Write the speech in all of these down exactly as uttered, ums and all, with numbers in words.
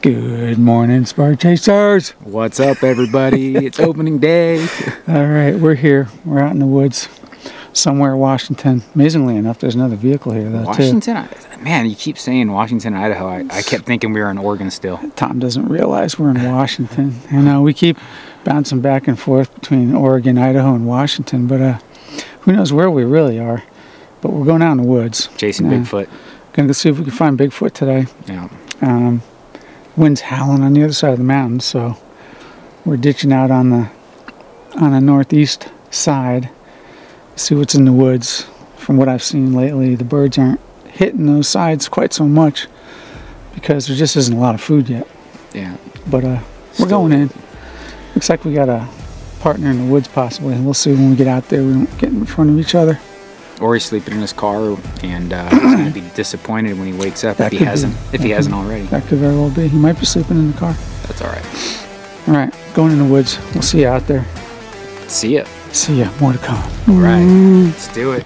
Good morning, Spur Chasers. What's up, everybody? It's opening day. All right, we're here. We're out in the woods somewhere in Washington. Amazingly enough, there's another vehicle here, though, Washington, too. Man, you keep saying Washington, Idaho. I, I kept thinking we were in Oregon still. Tom doesn't realize we're in Washington. You know, we keep bouncing back and forth between Oregon, Idaho, and Washington, but uh, who knows where we really are. But we're going out in the woods. Chasing uh, Bigfoot. Going to see if we can find Bigfoot today. Yeah. Um... Wind's howling on the other side of the mountain, so we're ditching out on the on the northeast side. See what's in the woods. From what I've seen lately, the birds aren't hitting those sides quite so much because there just isn't a lot of food yet. Yeah. But uh, we're going in. Looks like we got a partner in the woods possibly, and we'll see when we get out there. We don't get in front of each other. Or he's sleeping in his car, and uh, he's going to be disappointed when he wakes up that if he hasn't be, if he hasn't could, already. That could very well be. He might be sleeping in the car. That's all right. All right, going in the woods. We'll see you out there. See ya. See ya. More to come. All right, mm. Let's do it.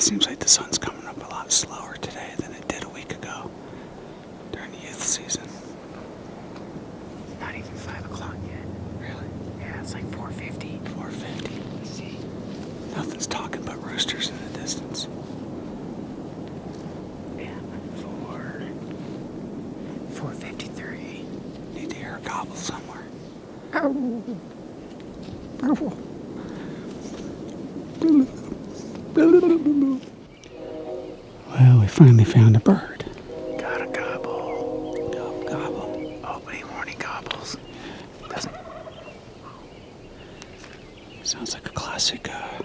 Seems like the sun's coming up a lot slower today than it did a week ago during the youth season. It's not even five o'clock yet. Really? Yeah, it's like four fifty. Four fifty. See. Nothing's talking but roosters in the distance. Yeah. Four. Four fifty-three. Need to hear a gobble somewhere. Ow. Ow. Well, we finally found a bird. Got a gobble. Gobble, gobble. Oh, but he warned he gobbles. Doesn't. Sounds like a classic, uh...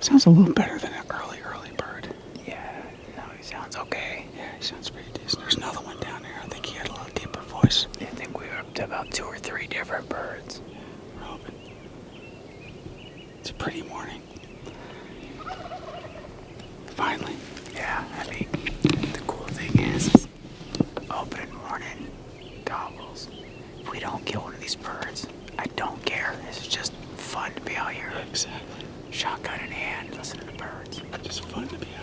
sounds a little better than an early, early bird. Yeah, no, he sounds okay. Yeah, he sounds pretty decent. There's another one down there. I think he had a little deeper voice. I think we were up to about two or three different birds. Robin. It's a pretty morning. Finally. Yeah, I mean, the cool thing is, open morning, gobbles. If we don't kill one of these birds, I don't care. This is just fun to be out here. Exactly. Shotgun in hand, listening to birds. Just fun to be out here.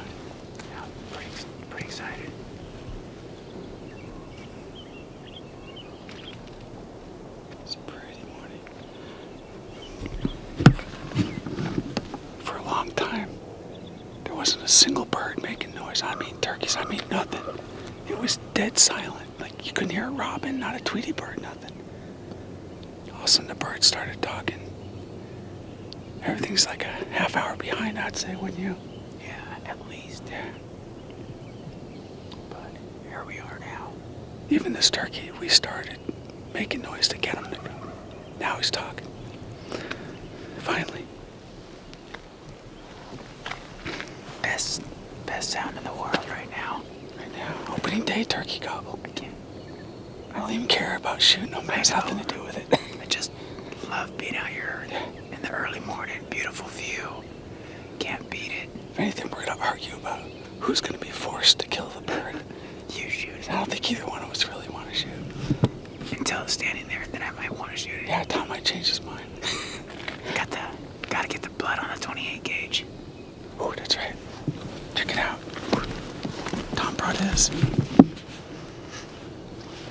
Yeah, pretty, pretty excited. It's a pretty morning. For a long time, wasn't a single bird making noise. I mean turkeys, I mean nothing. It was dead silent. Like you couldn't hear a robin, not a Tweety bird, nothing. All of a sudden the birds started talking. Everything's like a half hour behind, I'd say, wouldn't you? Yeah, at least. Yeah. But here we are now. Even this turkey, we started making noise to get him to go. Now he's talking. Finally. Best, best sound in the world right now. Right now. Opening day turkey gobble. I can't. I don't even care about shooting them. It has nothing to do with it. I just love being out here in the early morning. Beautiful view. Can't beat it. If anything, we're going to argue about who's going to be forced to kill the bird. You shoot it. I don't think either one of us really want to shoot. Until it's standing there, then I might want to shoot it. Yeah, Tom might change his mind. Got the, gotta get the blood on the twenty-eight gauge. Oh, that's right. Check it out. Tom brought his.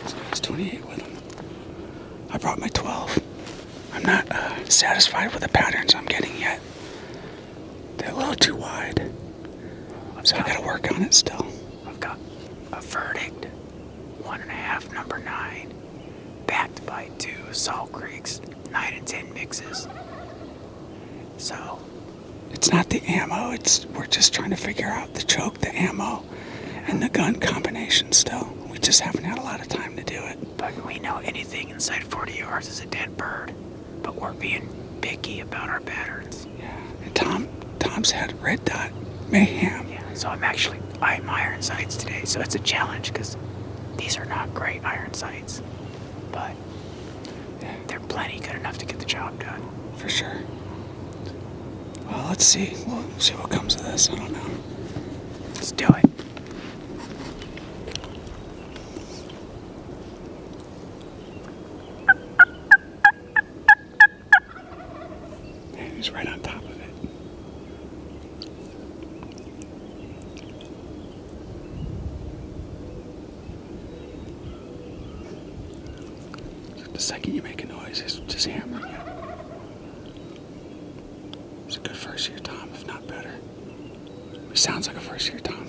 So he's twenty-eight with him. I brought my twelve. I'm not uh, satisfied with the patterns I'm getting yet. They're a little too wide. I've so got, I gotta work on it still. I've got a verdict. One and a half, number nine. Backed by two, of Salt Creek's nine and ten mixes. So it's not the ammo, it's we're just trying to figure out the choke, the ammo, and the gun combination still. We just haven't had a lot of time to do it. But we know anything inside forty yards is a dead bird, but we're being picky about our patterns. Yeah, and Tom, Tom's had red dot mayhem. Yeah, so I'm actually eyeing my iron sights today, so it's a challenge because these are not great iron sights, but yeah, they're plenty good enough to get the job done. For sure. Well, let's see. We'll see what comes of this. I don't know. Let's do it. Right on top of it. So the second you make a noise, it's just hammering you. It's a good first year Tom, if not better. It sounds like a first year Tom.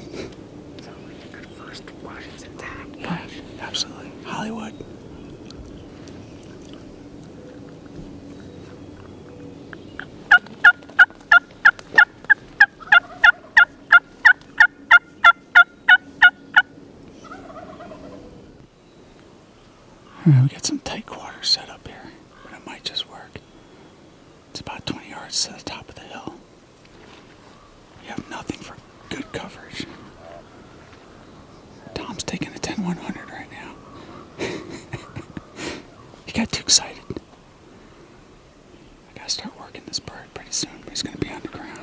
Sounds like a good first Washington Tom. Yeah, absolutely. Hollywood. Alright, we got some tight quarters set up here, but it might just work. It's about twenty yards to the top of the hill. We have nothing for good coverage. Tom's taking a ten one hundred right now. He got too excited. I gotta start working this bird pretty soon, but he's gonna be on the ground.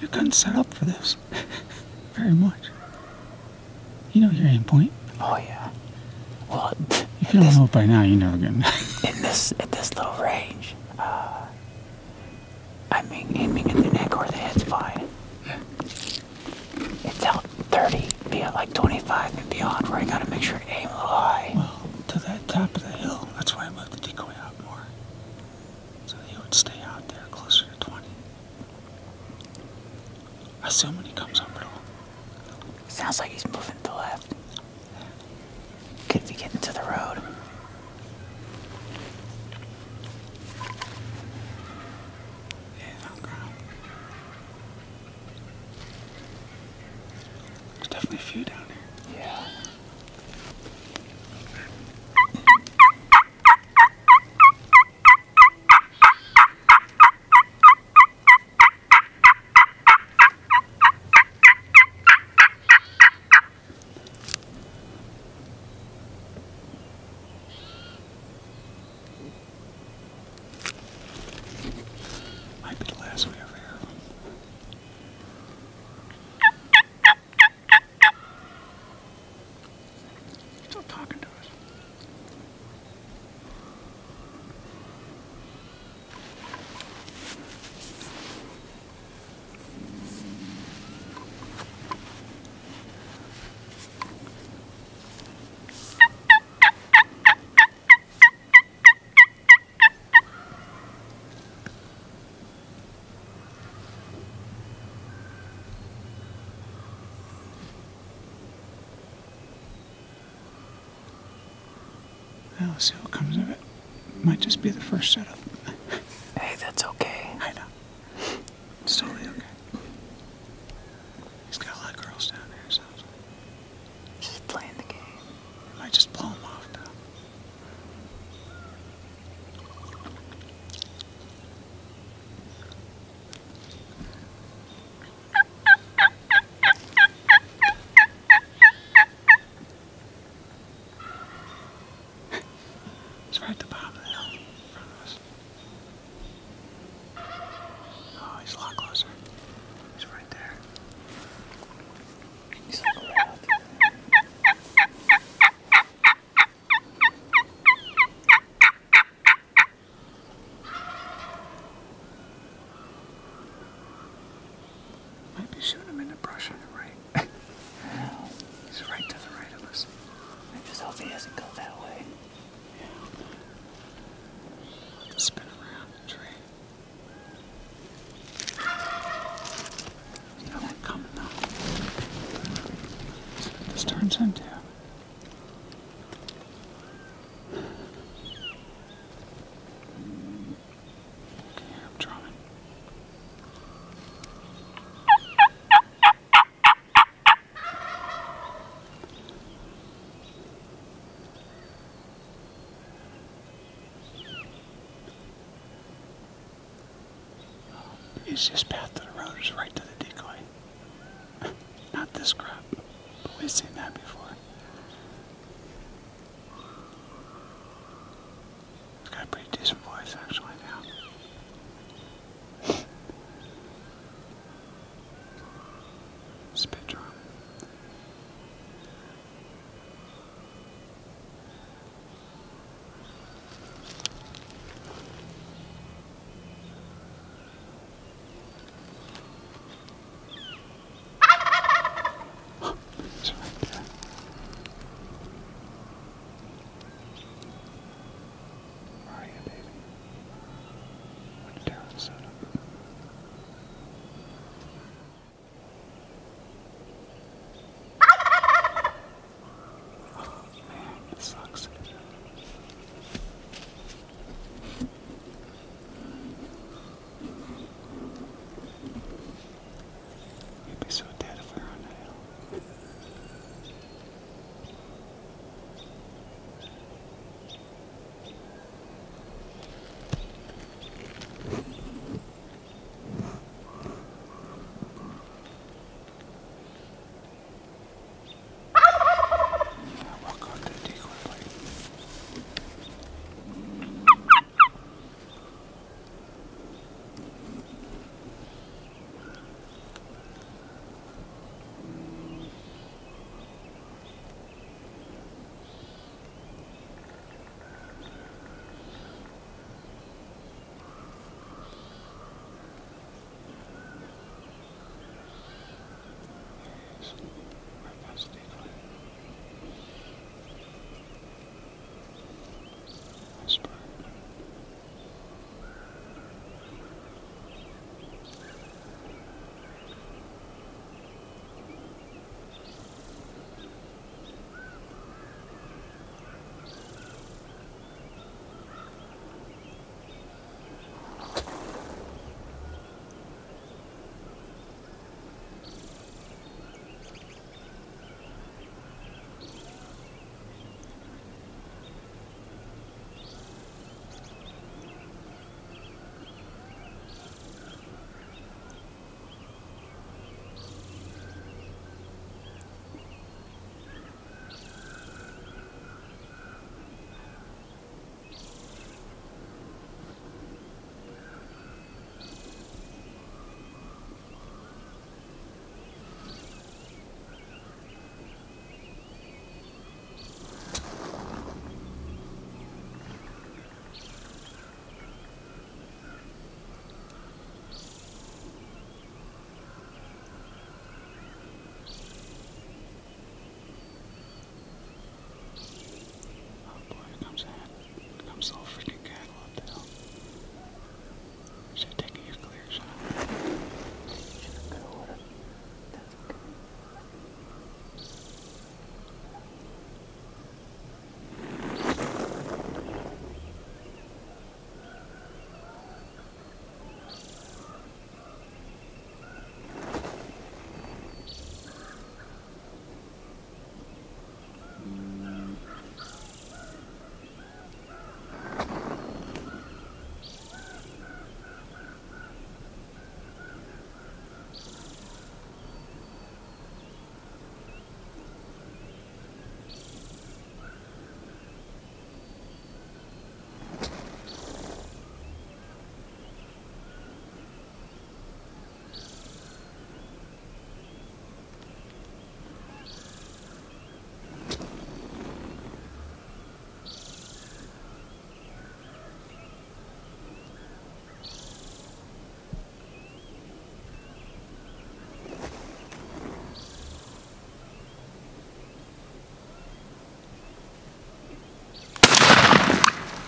You couldn't set up for this very much. You know your aim point. Oh yeah. Well, if you don't this, know it by now, you never gonna. in this at this little range, uh, I mean, aiming at the neck or the head's fine. Yeah. It's out thirty, be at like twenty-five and beyond, where I gotta make sure to aim a little high. Well, to that top of the hill. That's why I moved the decoy out more, so he would stay out there closer to twenty. Assume when he comes up at all. Sounds like he's moving to the left. Could be getting to the road. Yeah, on ground. There's definitely a few down here. Yeah. Well, let's see what comes of it. Might just be the first setup. Hey, that's okay. I know. It's totally okay. He's got a lot of girls down there, so. He's playing the game. It might just blow him off, though. It's right at the bottom of the hill in front of us. Oh, he's a lot closer. He's right there. He's like way out there. Might be shooting him in the brush on the right. No. He's right to the right of us. I just hope he doesn't go that way. Spin around the tree. You know that coming though. That's what this turns into. I can hear him drumming. The easiest path to the road is right to the decoy. Not this crop, but we've seen that before. He's got a pretty decent voice actually now. Spit drum.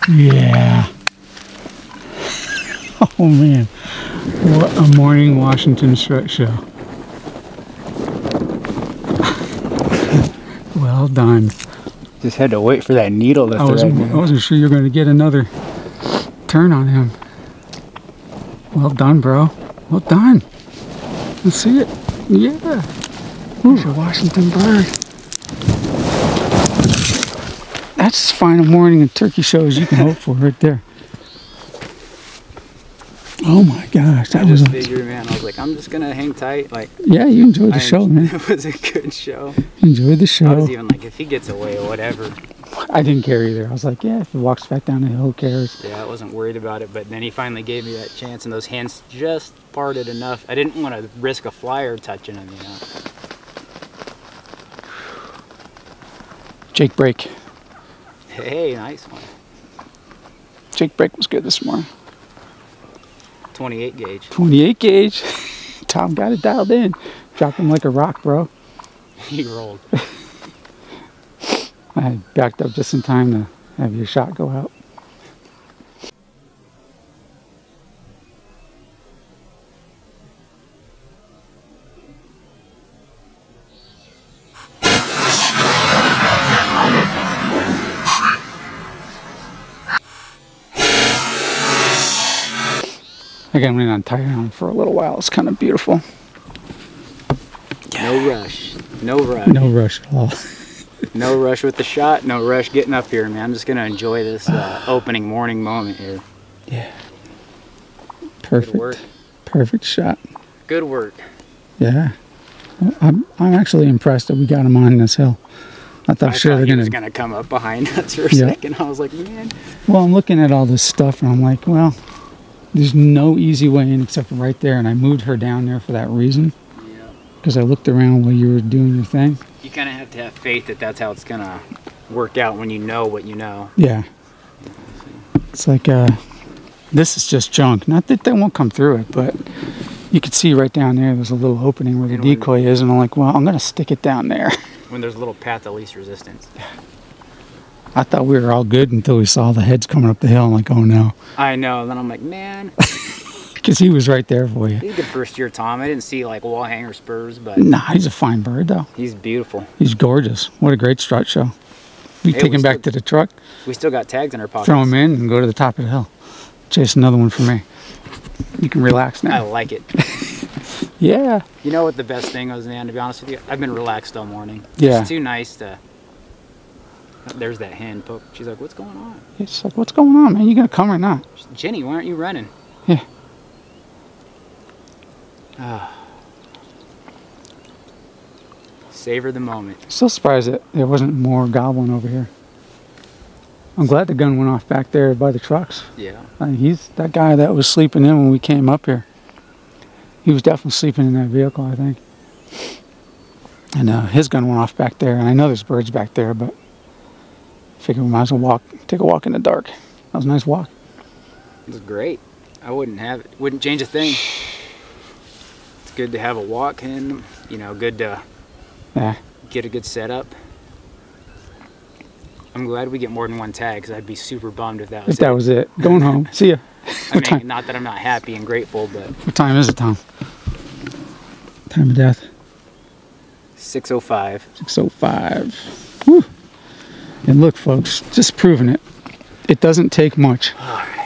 Yeah. Oh man, what a morning Washington strut show. Well done. Just had to wait for that needle to I wasn't, I wasn't sure you were going to get another turn on him. Well done, bro. Well done. Let's see it. Yeah. There's a Washington bird. That's as fine a morning in turkey show as you can hope for right there. Oh my gosh, that I was just figured, man. I was like, I'm just gonna hang tight. Like, yeah, you enjoyed the I show, man. It was a good show. Enjoyed the show. I was even like, if he gets away or whatever. I didn't care either. I was like, yeah, if he walks back down the hill, who cares? Yeah, I wasn't worried about it. But then he finally gave me that chance, and those hands just parted enough. I didn't want to risk a flyer touching him, you know. Jake break. Hey, nice one. Jake break was good this morning. twenty-eight gauge. twenty-eight gauge. Tom got it dialed in. Dropped him like a rock, bro. He rolled. I backed up just in time to have your shot go out. I got him in on tire on for a little while. It's kind of beautiful. No rush. No rush. No rush at all. No rush with the shot. No rush getting up here, man. I'm just going to enjoy this uh, opening morning moment here. Yeah. Perfect. Good work. Perfect shot. Good work. Yeah. I'm, I'm actually impressed that we got him on this hill. I thought, I sure thought he gonna... was going to come up behind us for a yeah. second. I was like, man. Well, I'm looking at all this stuff, and I'm like, well... There's no easy way in except right there, and I moved her down there for that reason. Yeah. Because I looked around while you were doing your thing. You kind of have to have faith that that's how it's going to work out when you know what you know. Yeah. It's like, uh, this is just junk. Not that they won't come through it, but you could see right down there there's a little opening where the decoy is, and I'm like, well, I'm going to stick it down there. When there's a little path of least resistance. I thought we were all good until we saw the heads coming up the hill. I'm like, oh no. I know. And then I'm like, man. Because he was right there for you. He's a good first year Tom. I didn't see like wall hanger spurs, but. Nah, he's a fine bird though. He's beautiful. He's gorgeous. What a great strut show. We hey, take we him still, back to the truck. We still got tags in our pockets. Throw him in and go to the top of the hill. Chase another one for me. You can relax now. I like it. Yeah. You know what the best thing was, man, to be honest with you? I've been relaxed all morning. Yeah. It's too nice to. There's that hand poke. She's like, what's going on? It's like, what's going on, man? You gonna come or not? Said, Jenny, why aren't you running? Yeah. Ah. Savor the moment. Still surprised that there wasn't more goblin over here. I'm glad the gun went off back there by the trucks. Yeah. I mean, he's that guy that was sleeping in when we came up here. He was definitely sleeping in that vehicle, I think. And uh, his gun went off back there. And I know there's birds back there, but... Figured we might as well walk, take a walk in the dark. That was a nice walk. It was great. I wouldn't have it. Wouldn't change a thing. It's good to have a walk in, you know, good to yeah. get a good setup. I'm glad we get more than one tag because I'd be super bummed if that was if it. If that was it. Going home. See ya. I mean, time? Not that I'm not happy and grateful, but... What time is it, Tom? Time of death? six oh five. six oh five. Woo. And look, folks, just proving it. It doesn't take much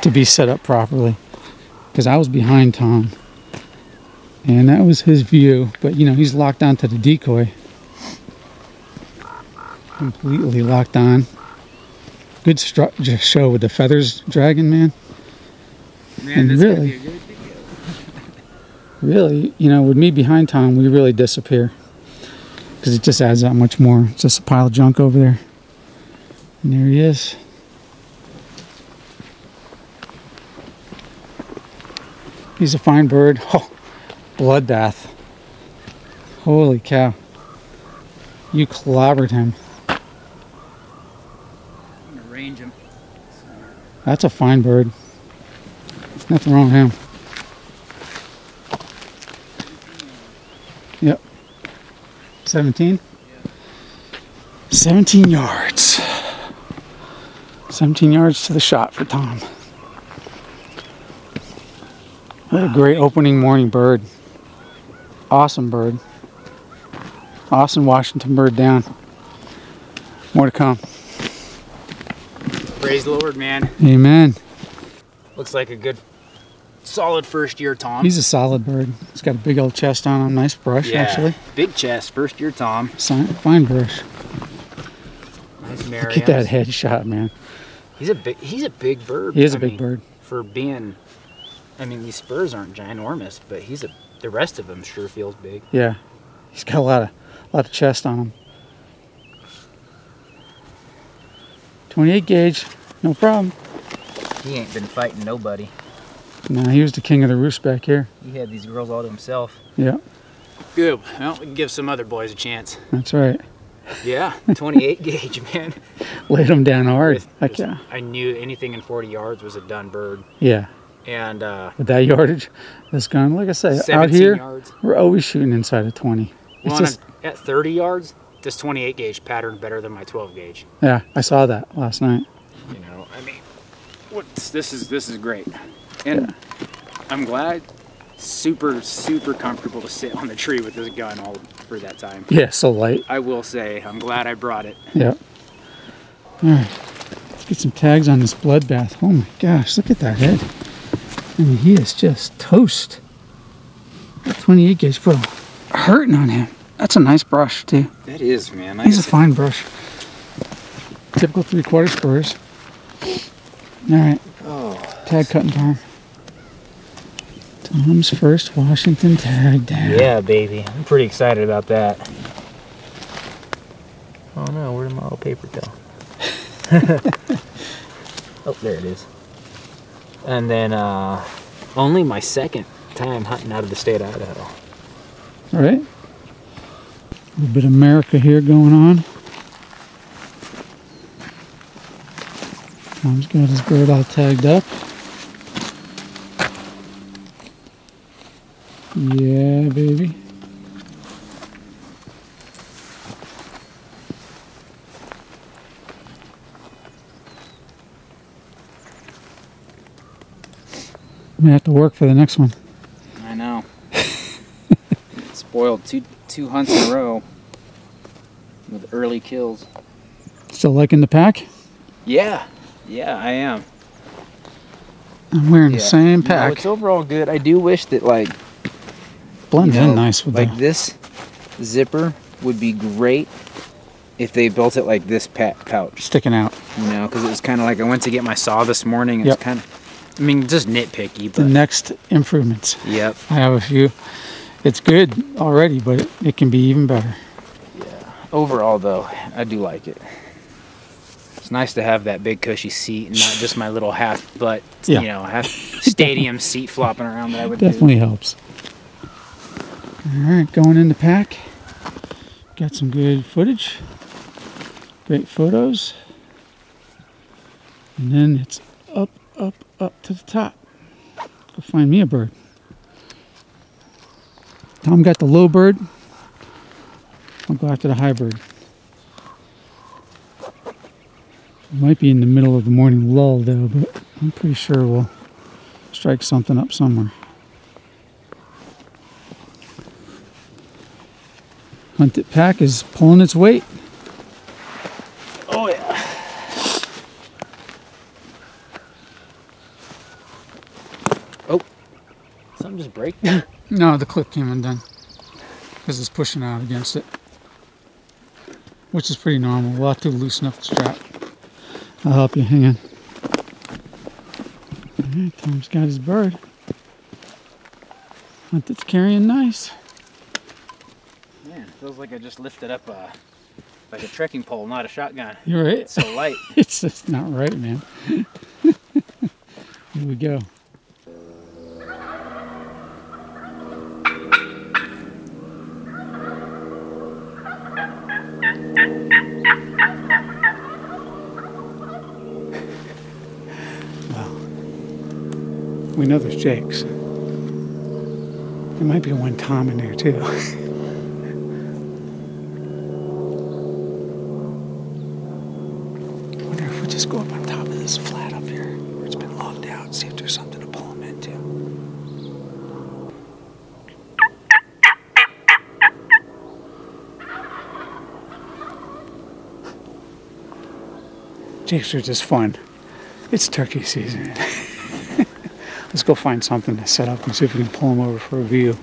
to be set up properly. Because I was behind Tom. And that was his view. But, you know, he's locked onto the decoy. Completely locked on. Good strut show with the feathers dragging, man. Man, and this really, could be a good video. Really, you know, with me behind Tom, we really disappear. Because it just adds that much more. It's just a pile of junk over there. And there he is. He's a fine bird. Oh, bloodbath. Holy cow. You clobbered him. I'm gonna range him. That's a fine bird. Nothing wrong with him. Yep. seventeen? Yeah. seventeen yards. seventeen yards to the shot for Tom. What a great opening morning bird. Awesome bird. Awesome Washington bird down. More to come. Praise the Lord, man. Amen. Looks like a good, solid first year Tom. He's a solid bird. He's got a big old chest on him. Nice brush, yeah, actually. Big chest, first year Tom. Fine brush. Nice mare. Look at that headshot, man. He's a big, he's a big bird. He is a big bird. For being, I mean, these spurs aren't ginormous, but he's a, the rest of them sure feels big. Yeah, he's got a lot of, a lot of chest on him. twenty-eight gauge, no problem. He ain't been fighting nobody. No, he was the king of the roost back here. He had these girls all to himself. Yeah. Good. Well, we can give some other boys a chance. That's right. Yeah, twenty-eight gauge, man. Laid them down hard. With, Heck yeah. I knew anything in forty yards was a done bird. Yeah. And uh, with that yardage, this gun, like I said, out here, yards. We're always shooting inside of twenty. Well, it's just, a, at thirty yards, this twenty-eight gauge pattern better than my twelve gauge. Yeah, I saw that last night. You know, I mean, what's, this is this is great. And yeah. I'm glad, super, super comfortable to sit on the tree with this gun all for that time. Yeah, so light. I will say, I'm glad I brought it. Yeah. All right, let's get some tags on this bloodbath. Oh my gosh, look at that head. I mean, he is just toast. That twenty-eight gauge put a hurting on him. That's a nice brush, too. That is, man. He's a fine brush. Typical three-quarter spurs. All right. Oh, tag cutting time. Tom's first Washington tag down. Yeah, baby. I'm pretty excited about that. Oh, no. Where did my old paper go? Oh, there it is. And then uh, only my second time hunting out of the state of Idaho. All right. A little bit of America here going on. Tom's got his bird all tagged up. Yeah, baby. I'm gonna have to work for the next one. I know. Spoiled two two hunts in a row with early kills. Still liking the pack? Yeah, yeah, I am. I'm wearing yeah. the same pack. You know, it's overall good. I do wish that like blends you know, in nice with like the... this zipper would be great if they built it like this pack pouch sticking out. You know, because it was kind of like I went to get my saw this morning. It's yep. kind of, I mean, just nitpicky. But the next improvements. Yep. I have a few. It's good already, but it can be even better. Yeah. Overall, though, I do like it. It's nice to have that big cushy seat and not just my little half butt, yeah. you know, half stadium seat flopping around that I would Definitely do. helps. All right, going in the pack. Got some good footage. Great photos. And then it's up, up, up to the top. Go find me a bird. Tom got the low bird. I'll go after the high bird. It might be in the middle of the morning lull though, but I'm pretty sure we'll strike something up somewhere. Hunt It pack is pulling its weight. Oh yeah. Oh, something just break there. No, the clip came undone because it's pushing out against it, which is pretty normal. We'll have to loosen up the strap. I'll help you. Hang on. All right, Tom's got his bird. It's carrying nice. Man, it feels like I just lifted up a, like a trekking pole, not a shotgun. You're right. It's so light. It's just not right, man. Here we go. We know there's Jake's. There might be one Tom in there too. I wonder if we just go up on top. Jake's are just fun. It's turkey season. Let's go find something to set up and see if we can pull them over for a view.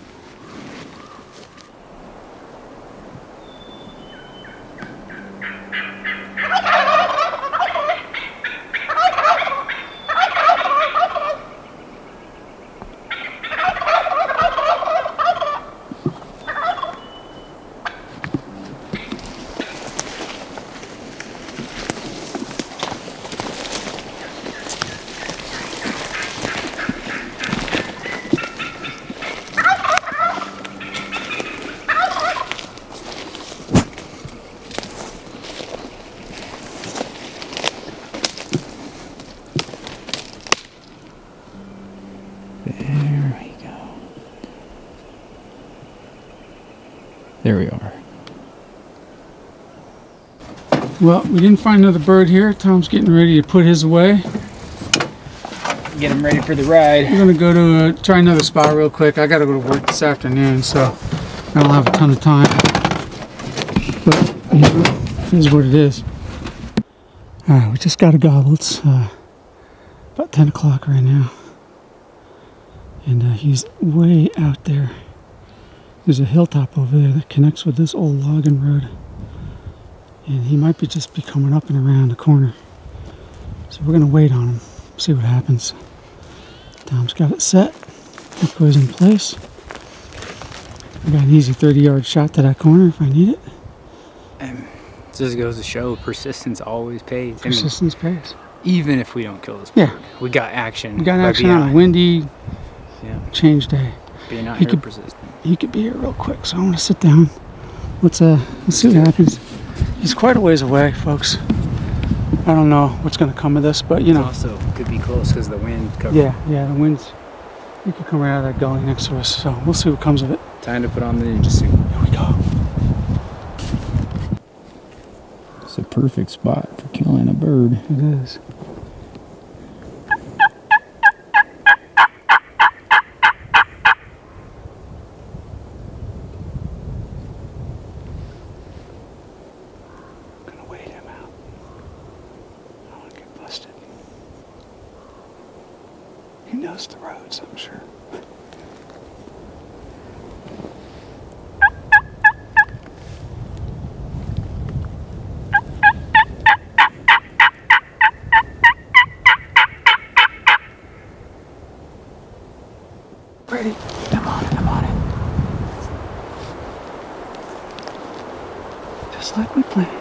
There we are. Well, we didn't find another bird here. Tom's getting ready to put his away. Get him ready for the ride. We're gonna go to uh, try another spot real quick. I gotta go to work this afternoon, so I don't have a ton of time. But you know, this is what it is. All right, we just gotta gobble. It's uh, about ten o'clock right now, and uh, he's way out there. There's a hilltop over there that connects with this old logging road, and he might be just be coming up and around the corner. So we're gonna wait on him, see what happens. Tom's got it set, it goes in place. I got an easy thirty yard shot to that corner if I need it. And this goes to show persistence always pays. Persistence I mean, pays. Even if we don't kill this bird, yeah. we got action. We got action on a windy yeah. change day. Being out he here could, persistent. He could be here real quick, so I'm gonna sit down. Let's uh, let's see what happens. He's quite a ways away, folks. I don't know what's gonna come of this, but you know. It also could be close because the wind covered. Yeah, yeah, the wind's. It could come right out of that gully next to us, so we'll see what comes of it. Time to put on the ninja suit. Here we go. It's a perfect spot for killing a bird. It is. He knows the roads, I'm sure. Ready? I'm on it, I'm on it. Just like we planned.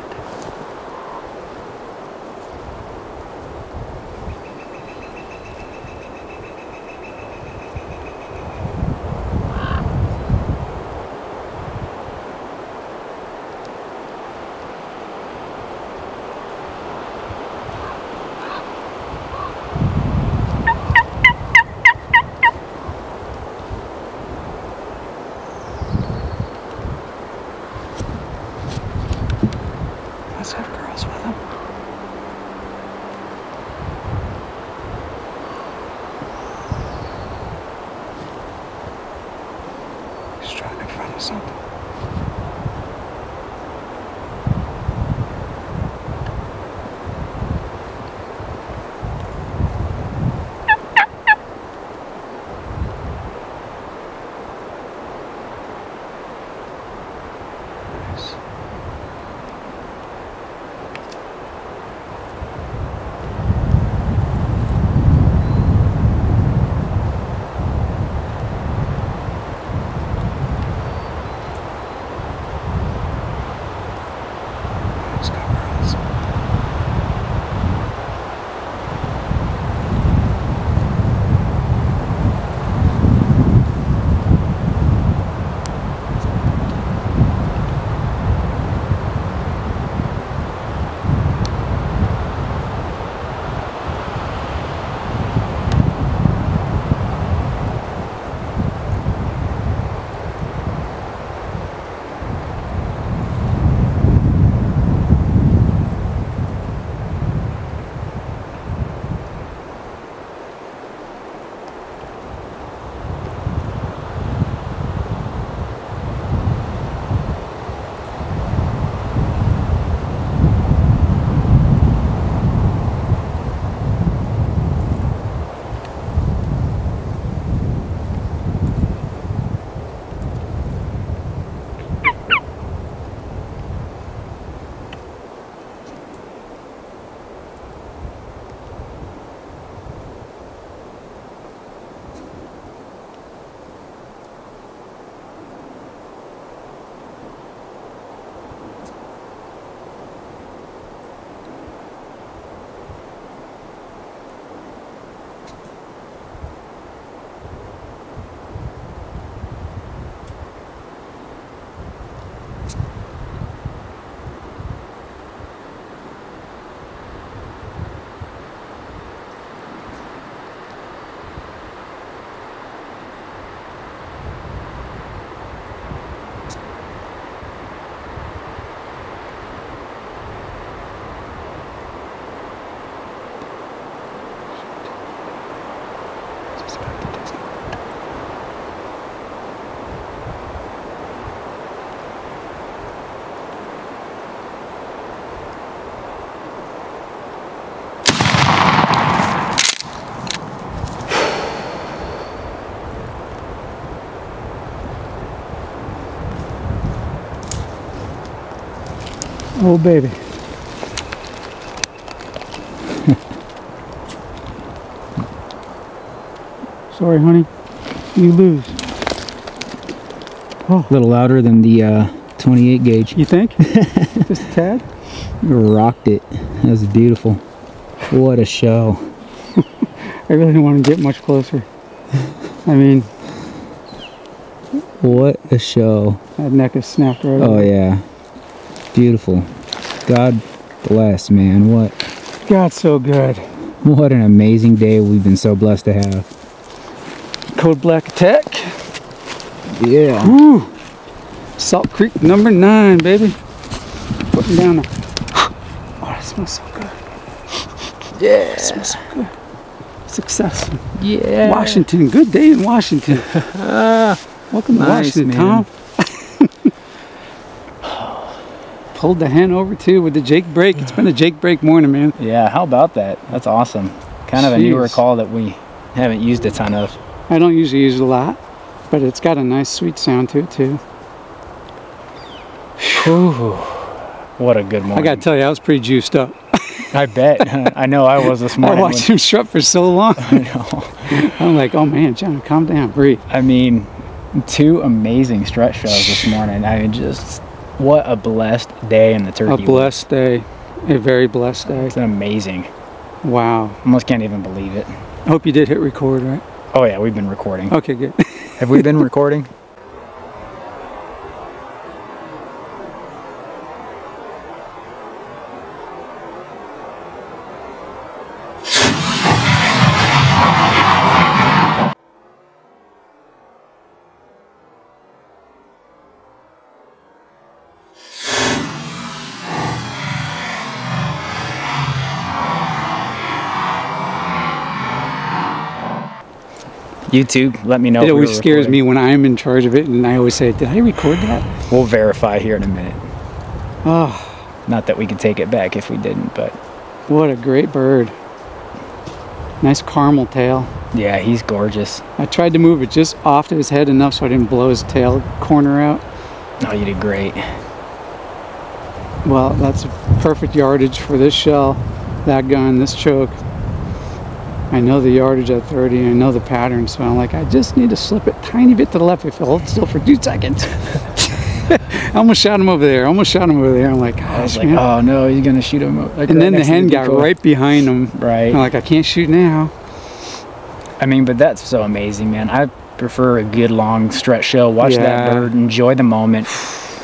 Oh baby. Sorry honey, you lose. Oh. A little louder than the uh, twenty-eight gauge. You think? Just a tad? Rocked it. That was beautiful. What a show. I really didn't want to get much closer. I mean... What a show. That neck is snapped right Oh, away. Yeah. Beautiful. God bless, man. What? God's so good. What an amazing day we've been so blessed to have. Code Black Attack. Yeah. Woo. Salt Creek number nine, baby. Putting down the... Oh, it smells so good. Yeah. It smells so good. Success. Yeah. Washington. Good day in Washington. Welcome nice, to Washington, man. Tom. Pulled the hen over too with the Jake break. It's been a Jake break morning, man. Yeah, how about that? That's awesome. Kind of Jeez. A newer call that we haven't used a ton of. I don't usually use it a lot, but it's got a nice sweet sound to it too. Whew. What a good morning. I gotta tell you, I was pretty juiced up. I bet. I know I was this morning. I watched when... him strut for so long. I know. I'm like, oh man, John, calm down, breathe. I mean, two amazing strut shows this morning. I mean, just what a blessed day in the turkey. A blessed day. A very blessed day. It's amazing. Wow. Almost can't even believe it. I hope you did hit record, right? Oh yeah, we've been recording. Okay, good. Have we been recording? YouTube, let me know. It always we scares recording. Me when I'm in charge of it, and I always say, did I record that? We'll verify here in a minute. Oh. Not that we could take it back if we didn't, but. What a great bird. Nice caramel tail. Yeah, he's gorgeous. I tried to move it just off to his head enough so I didn't blow his tail corner out. Oh, you did great. Well, that's perfect yardage for this shell, that gun, this choke. I know the yardage at thirty, and I know the pattern, so I'm like, I just need to slip it tiny bit to the left if you hold still for two seconds. I almost shot him over there. I almost shot him over there. I'm like, gosh, I was like, man. Oh no, he's gonna shoot him. Like, and then the hen got right behind him. Right. I'm like, I can't shoot now. I mean, but that's so amazing, man. I prefer a good long strut shell. Watch yeah. that bird, enjoy the moment.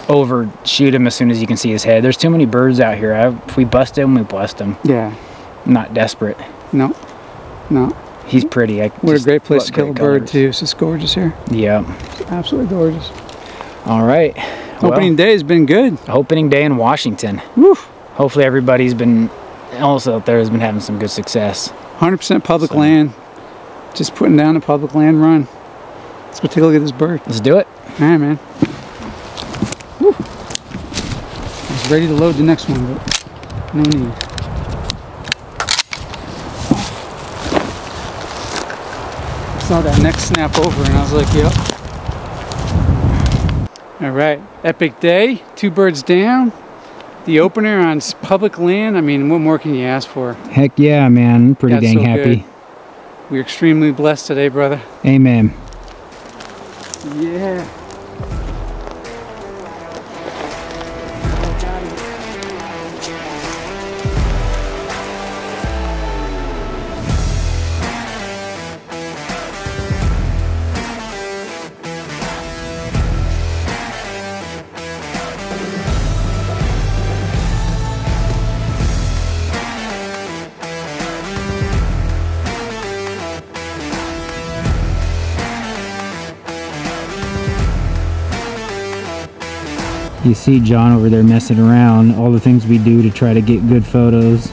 Over shoot him as soon as you can see his head. There's too many birds out here. I, if we bust him, we bust him. Yeah. Not desperate. No. No. He's pretty. I what a great place to kill a bird too. It's just gorgeous here. Yeah. It's absolutely gorgeous. All right. Well, opening day has been good. Opening day in Washington. Woo. Hopefully everybody's been, else out there has been having some good success. one hundred percent public so. land. Just putting down a public land run. Let's go take a look at this bird. Let's do it. All right, man. Woo. I was ready to load the next one, but no need. Saw that neck snap over and I was like, yep. All right, epic day, two birds down, the opener on public land. I mean, what more can you ask for? Heck yeah, man. I'm pretty dang happy. We're extremely blessed today, brother. Amen. Yeah. You see John over there messing around, all the things we do to try to get good photos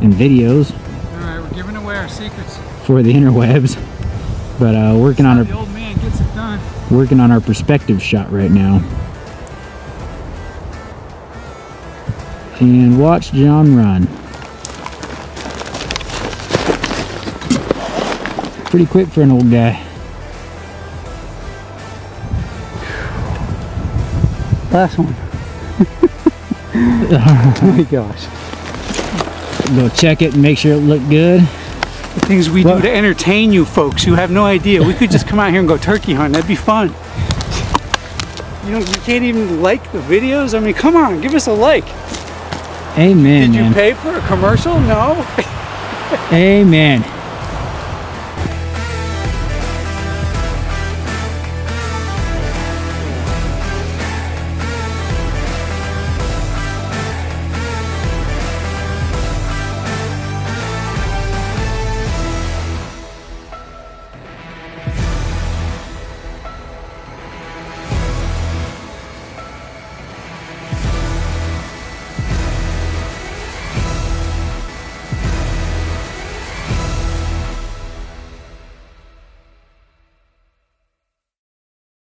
and videos. Alright, we're giving away our secrets. For the interwebs. But uh, working on our, the old man gets it done. Working on our perspective shot right now. And watch John run. Pretty quick for an old guy. Last one. Oh my gosh. Go check it and make sure it looked good. The things we well, do to entertain you folks, you have no idea. We could just come out here and go turkey hunt. That'd be fun. You know, you can't even like the videos. I mean, come on, give us a like. Amen. Did you man. pay for a commercial? No. Amen.